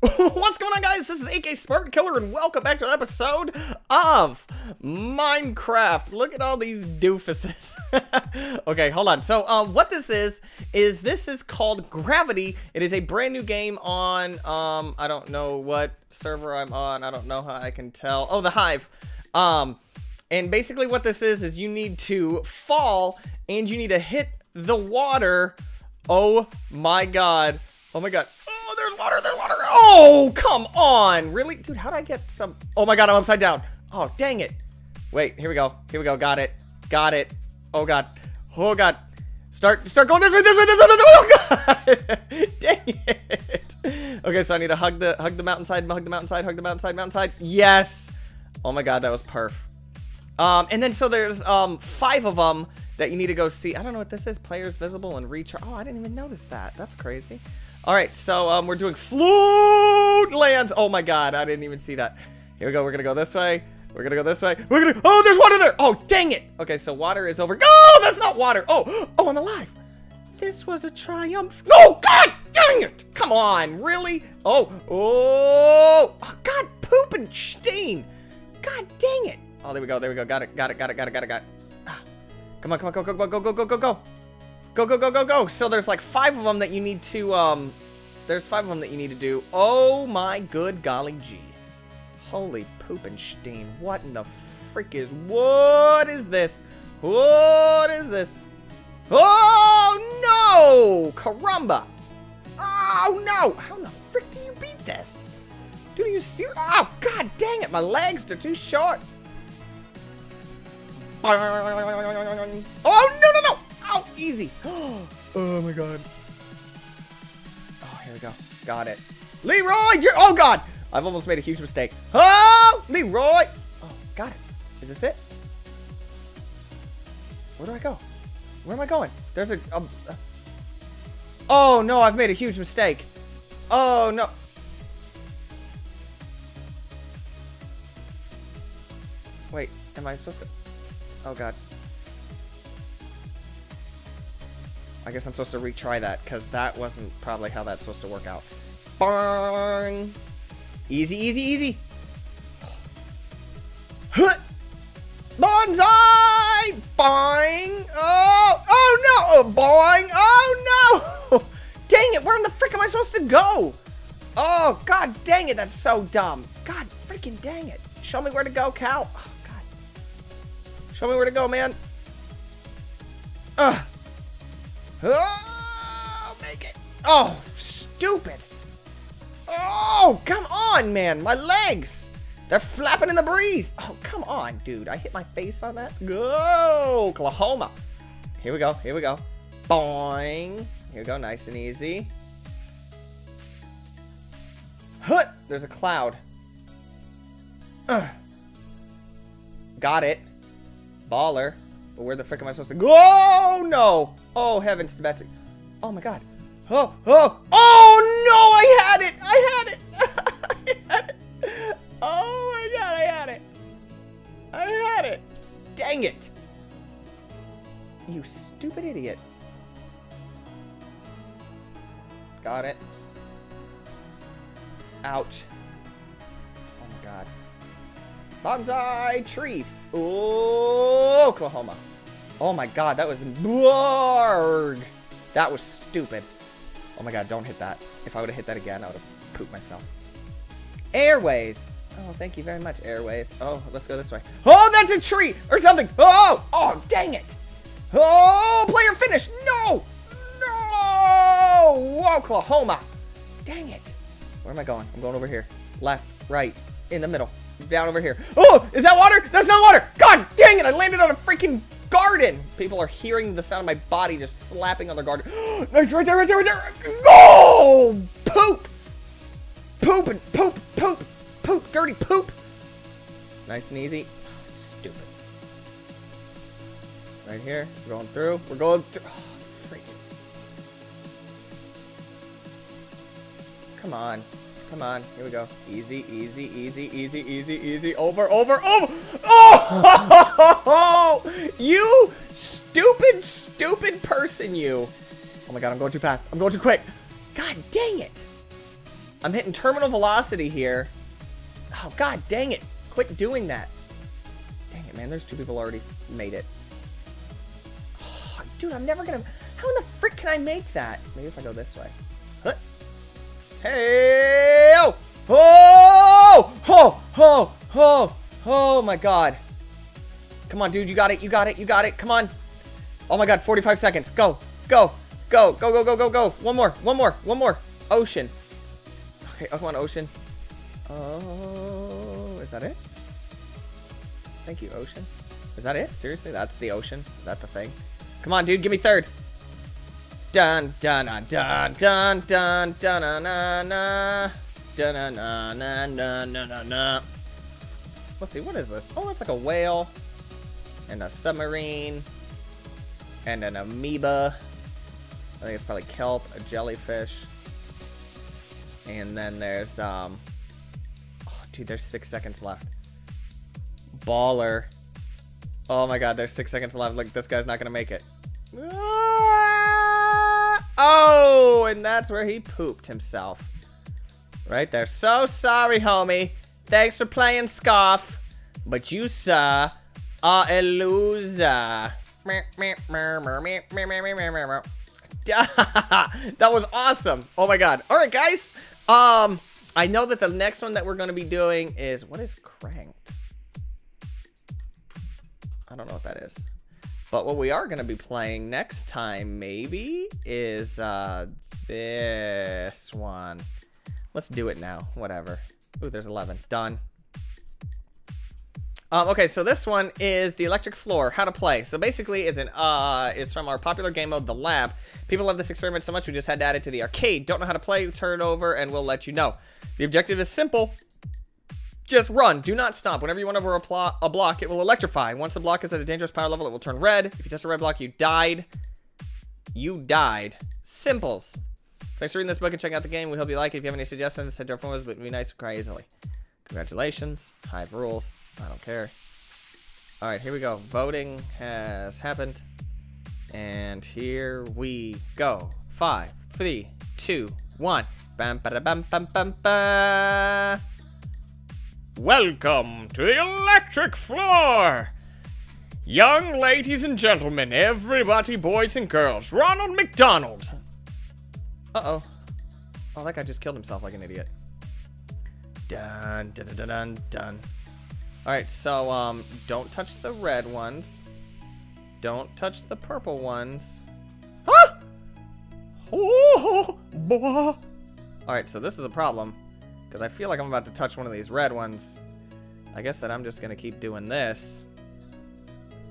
What's going on, guys? This is AK Spartan Killer, and welcome back to an episode of Minecraft. Look at all these doofuses. Okay, hold on. So, what this is called Gravity. It is a brand new game on, I don't know what server I'm on. I don't know how I can tell. Oh, the Hive. And basically what this is you need to fall, and you need to hit the water. Oh, my God. Oh, my God. Oh, there's water, there's water. Oh, come on. Really? Dude, how do I get some? Oh, my God, I'm upside down. Oh, dang it. Wait, here we go. Here we go. Got it. Got it. Oh, God. Oh, God. Start going this way, this way, this way, this way. Oh, God. Dang it. Okay, so I need to hug the mountainside, hug the mountainside. Yes. Oh, my God, that was perf. And then so there's 5 of them that you need to go see. I don't know what this is. Players visible and recharge. Oh, I didn't even notice that. That's crazy. All right, so we're doing float lands. Oh my God, I didn't even see that. Here we go. We're gonna go this way. We're gonna go this way. We're gonna. Oh, there's water there. Oh, dang it. Okay, so water is over. Oh, that's not water. Oh, I'm alive. This was a triumph. Oh God, dang it. Come on, really? Oh, God, poop and stain. God dang it. Oh, there we go. There we go. Got it. Come on, go. Go. So there's like 5 of them that you need to, do. Oh my good golly gee. Holy poopenstein. What in the frick is, what is this? Oh no! Caramba! Oh no! How in the frick do you beat this? Dude, are you serious? Oh God dang it, my legs are too short. Oh no! Oh, easy. Oh my God. Oh, here we go. Got it. Leroy! Oh God! I've almost made a huge mistake. Oh! Leroy! Oh, got it. Is this it? Where do I go? Where am I going? There's a... Oh no, I've made a huge mistake. Oh no. Wait, am I supposed to... Oh God. I guess I'm supposed to retry that, because that wasn't probably how that's supposed to work out. Burn! Easy! Bonsai! Boing! Oh no! Boing! Oh no! Dang it, where in the frick am I supposed to go? Oh, God dang it, that's so dumb. God freaking dang it. Show me where to go, cow. Oh, God. Show me where to go, man. Ugh. Oh, make it. Oh, stupid. Oh, come on, man. My legs. They're flapping in the breeze. Oh, come on, dude. I hit my face on that. Go, Oklahoma. Here we go. Boing. Here we go. Nice and easy. Hut. There's a cloud. Got it. Baller. But where the frick am I supposed to go? Oh, no. Oh, heavens to Betsy. Oh, my God. Oh, no. I had it. Oh, my God. I had it. Dang it. You stupid idiot. Got it. Ouch. Oh, my God. Bonsai trees. Oh, Oklahoma. Oh my God, that was Borg. That was stupid. Oh my God, don't hit that. If I would have hit that again, I would have pooped myself. Airways. Oh, thank you very much, airways. Oh, let's go this way. Oh, that's a tree or something. Oh, dang it. Oh, player finish. No, Oklahoma. Dang it. Where am I going? I'm going over here. Left, right, in the middle. Down over here. Oh, is that water? That's not water. God dang it. I landed on a freaking garden. People are hearing the sound of my body just slapping on their garden. Nice. Right there. Oh, poop. Poop. Dirty poop. Nice and easy. Stupid. Right here. We're going through. Oh, freaking. Come on, here we go. Easy. Over. Oh! You stupid person, you. Oh my God, I'm going too fast. I'm going too quick. God dang it. I'm hitting terminal velocity here. Oh, god dang it. Quit doing that. Dang it, man. There's two people already made it. Oh, dude, I'm never gonna... How in the frick can I make that? Maybe if I go this way. Huh? Hey! Oh! Oh! Oh! Oh! Oh! Oh my god. Come on, dude. You got it. You got it. You got it. Come on. Oh my god. 45 seconds. Go. Go. Go. Go, go, go, go, go. One more. One more. One more. Ocean. Okay. Oh, come on, ocean. Oh, is that it? Thank you, ocean. Is that it? Seriously? That's the ocean? Is that the thing? Come on, dude. Give me third. Dun, dun, dun, dun, dun, dun, dun, dun, dun, dun, dun, dun, dun, dun, dun, dun. Let's see. What is this? Oh, that's like a whale. And a submarine. And an amoeba. I think it's probably kelp, a jellyfish. And then there's, oh, dude, there's 6 seconds left. Baller. Oh, my God, there's 6 seconds left. Look, this guy's not going to make it. Oh, and that's where he pooped himself. Right there. So sorry, homie. Thanks for playing Scoff. But you, sir, are a loser. That was awesome. Oh my god. All right, guys, I know that the next one that we're going to be doing is, what is Cranked? I don't know what that is, but what we are going to be playing next time maybe is this one. Let's do it now, whatever. Ooh, there's 11. Done. Okay, so this one is the electric floor, how to play. So basically, it's an, is from our popular game mode, the Lab. People love this experiment so much, we just had to add it to the arcade. Don't know how to play, turn over, and we'll let you know. The objective is simple. Just run. Do not stop. Whenever you run over a block, it will electrify. Once the block is at a dangerous power level, it will turn red. If you touch a red block, you died. You died. Simples. Thanks for reading this book and checking out the game. We hope you like it. If you have any suggestions, send to our forums, but it would be nice to cry easily. Congratulations. Hive rules. I don't care. All right, here we go. Voting has happened. And here we go. 5, 3, 2, 1. Bam, ba, da, bam, bam, bam, ba. Welcome to the electric floor. Young ladies and gentlemen, everybody, boys and girls, Ronald McDonald. Uh-oh. Oh, that guy just killed himself like an idiot. Dun, dun, dun, dun, dun. Alright, so, don't touch the red ones. Don't touch the purple ones. Ah! Oh, boy. Alright, so this is a problem. Because I feel like I'm about to touch one of these red ones. I guess that I'm just going to keep doing this.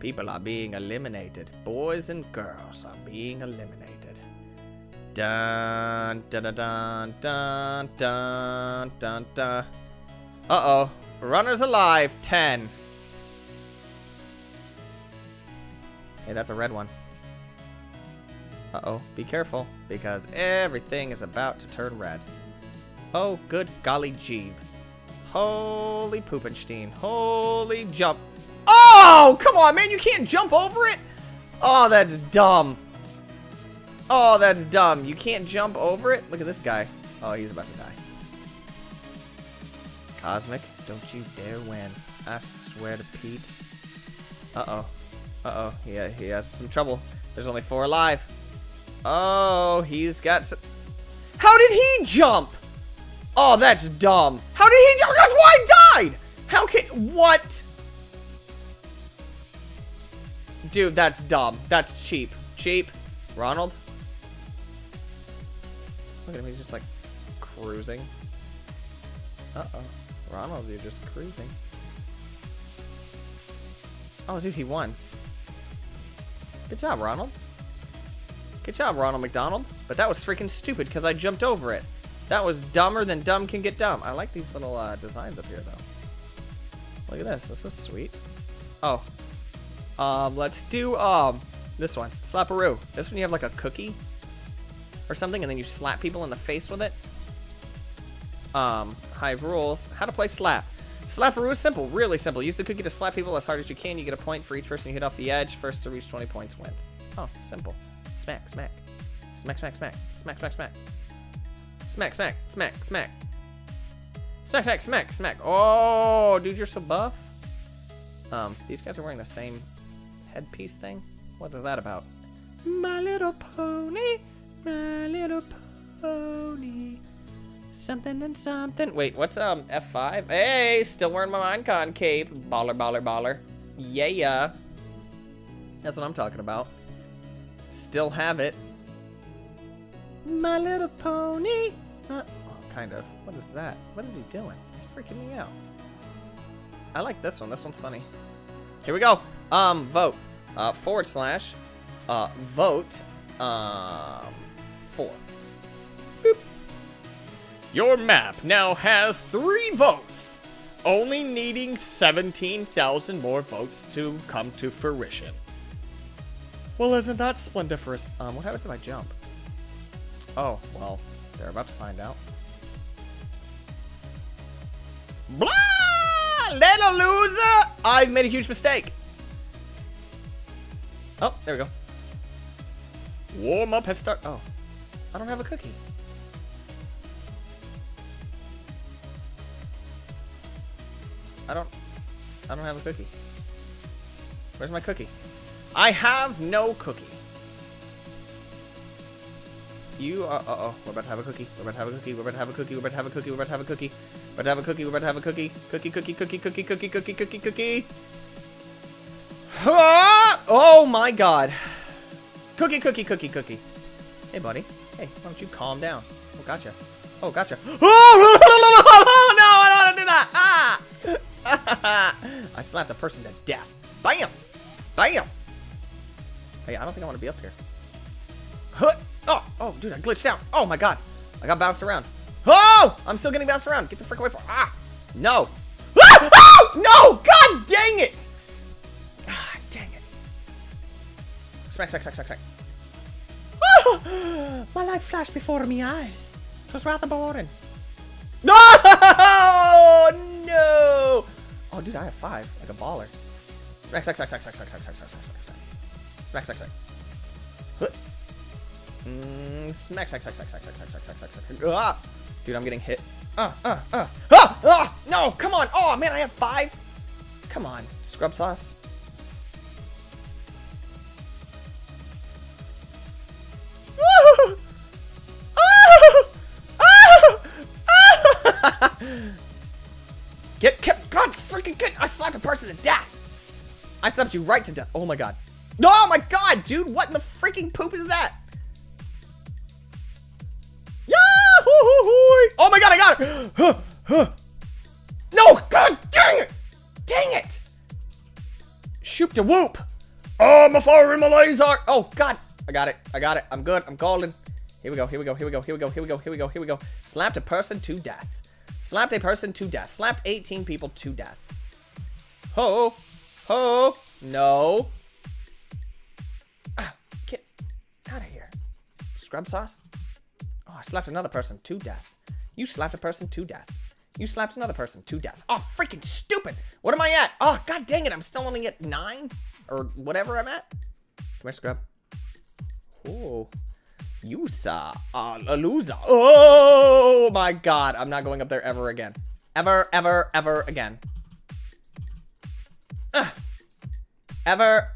People are being eliminated. Boys and girls are being eliminated. Dun, dun, dun, dun, dun, dun, dun, dun. Uh-oh. Runners alive, 10. Hey, that's a red one. Uh-oh, be careful, because everything is about to turn red. Oh, good golly jeeb. Holy poopenstein. Holy jump. Oh, come on, man, you can't jump over it? Oh, that's dumb. Oh, that's dumb. You can't jump over it? Look at this guy. Oh, he's about to die. Cosmic, don't you dare win. I swear to Pete. Uh-oh. Uh-oh. Yeah, he has some trouble. There's only 4 alive. Oh, he's got some... How did he jump? Oh, that's dumb. How did he jump? That's why I died! How can... What? Dude, that's dumb. That's cheap. Cheap. Ronald? Look at him. He's just, like, cruising. Uh-oh. Ronald, you're just cruising. Oh, dude, he won. Good job, Ronald. Good job, Ronald McDonald. But that was freaking stupid because I jumped over it. That was dumber than dumb can get dumb. I like these little designs up here, though. Look at this. This is sweet. Oh. Let's do this one. Slaparoo. This one you have like a cookie or something, and then you slap people in the face with it. Hive rules. How to play slap. Slaparoo is simple, really simple. Use the cookie to slap people as hard as you can. You get a point for each person you hit off the edge. First to reach 20 points wins. Oh, simple. Smack, smack. Smack, smack, smack. Smack, smack, smack. Smack, smack, smack, smack. Smack, smack, smack, smack. Oh, dude, you're so buff. These guys are wearing the same headpiece thing. What is that about? My little pony, my little pony. Something and something. Wait, what's F5? Hey, still wearing my Minecon cape. Baller, baller, baller. Yeah. That's what I'm talking about. Still have it. My little pony. Kind of. What is that? What is he doing? He's freaking me out. I like this one. This one's funny. Here we go. Vote. / vote. For. Boop. Your map now has 3 votes, only needing 17,000 more votes to come to fruition. Well, isn't that splendiferous? What happens if I jump? Oh, well, they're about to find out. Blah! Little loser! I've made a huge mistake. Oh, there we go. Warm up has started. Oh, I don't have a cookie. I don't have a cookie. Where's my cookie? I have no cookie. You are, uh-oh, we're about to have a cookie. We're about to have a cookie. We're about to have a cookie. We're about to have a cookie. We're about to have a cookie. We're about to have a cookie. We're about to have a cookie. Cookie, cookie, cookie, cookie, cookie, cookie, cookie, cookie. Oh my god. Cookie, cookie, cookie, cookie. Hey, buddy. Hey, why don't you calm down? Oh, gotcha. Oh, gotcha. Oh, no, I don't want to do that. Ah! I slapped the person to death. Bam! Bam! Hey, I don't think I want to be up here. Huh! Oh, oh, dude, I glitched out. Oh, my God. I got bounced around. Oh, I'm still getting bounced around. Get the frick away from me. Ah, no. Ah, oh, no. God dang it. Ah, dang it. Smack, smack, smack, smack, smack. Oh, my life flashed before me eyes. It was rather boring. No, no. Oh, dude, I have 5, like a baller. Smack, smack, smack, smack, smack, smack, smack, smack, smack, smack, smack, smack, smack. Smack, smack, smack, smack, smack, smack, smack, smack, smack, smack. Ah! Dude, I'm getting hit. Ah! Ah! No, come on! Oh, man, I have 5! Come on, scrub sauce. Get, God, freaking good! I slapped a person to death! I slapped you right to death. Oh, my God. No, oh, my God, dude! What in the freaking poop is that? Oh my god, I got it! No, god dang it! Dang it! Shoop to whoop! Oh, my fire in my laser! Oh god! I got it. I'm good. I'm golden. Here we go. Slapped a person to death. Slapped 18 people to death. Ho! Ho! No! Ah, get out of here. Scrub sauce? Oh, I slapped another person to death. You slapped a person to death. You slapped another person to death. Oh, freaking stupid. What am I at? Oh, god dang it. I'm still only at 9 or whatever I'm at. Come here, scrub. Oh, you saw a loser. Oh, my god. I'm not going up there ever again. Ever again. Ugh. Ever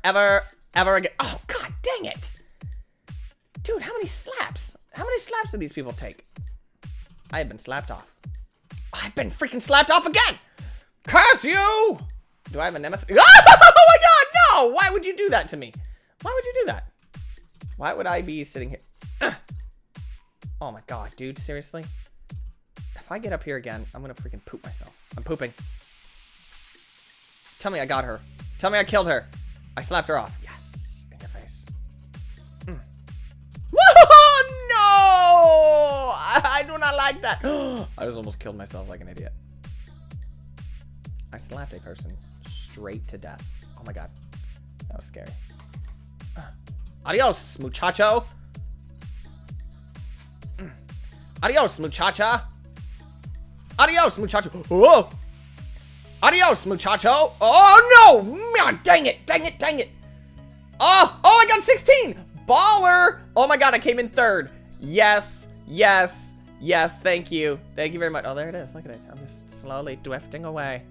again. Oh, god dang it. Dude, how many slaps? How many slaps do these people take? I have been slapped off. I've been freaking slapped off again! Curse you! Do I have a nemesis? Oh my god, no! Why would you do that to me? Why would you do that? Why would I be sitting here? Oh my god, dude, seriously? If I get up here again, I'm gonna freaking poop myself. I'm pooping. Tell me I got her. Tell me I killed her. I slapped her off. Yes, in your face. No! I do not like that. I just almost killed myself like an idiot. I slapped a person straight to death. Oh my god. That was scary. Adios, muchacho. Adios, muchacha. Adios, muchacho. Oh. Adios, muchacho. Oh no! Man, dang it. Oh, I got 16. Baller. Oh my god, I came in 3rd. Yes, yes, Yes, thank you. Thank you very much. Oh, there it is. Look at it. I'm just slowly drifting away.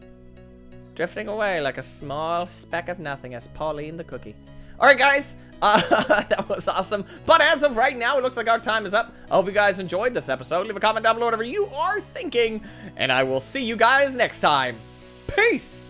Drifting away like a small speck of nothing, as Pauline the cookie. Alright, guys. That was awesome. But as of right now, it looks like our time is up. I hope you guys enjoyed this episode. Leave a comment down below whatever you are thinking. And I will see you guys next time. Peace.